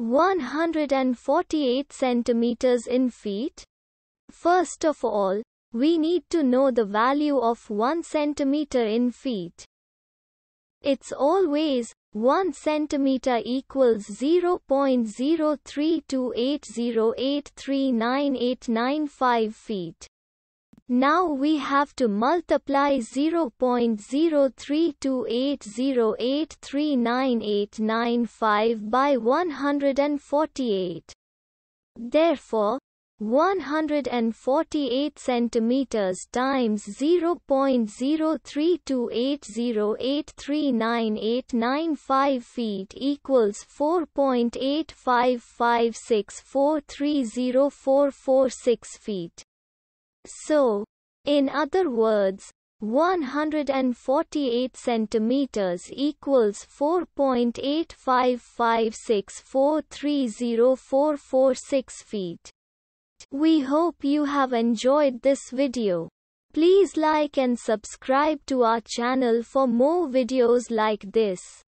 148 centimeters in feet? First of all, we need to know the value of 1 centimeter in feet. It's always 1 centimeter equals 0.03280839895 feet. Now we have to multiply 0.03280839895 by 148. Therefore, 148 centimeters times 0.03280839895 feet equals 4.85564304446 feet. So, in other words, 148 centimeters equals 4.85564304446 feet. We hope you have enjoyed this video. Please like and subscribe to our channel for more videos like this.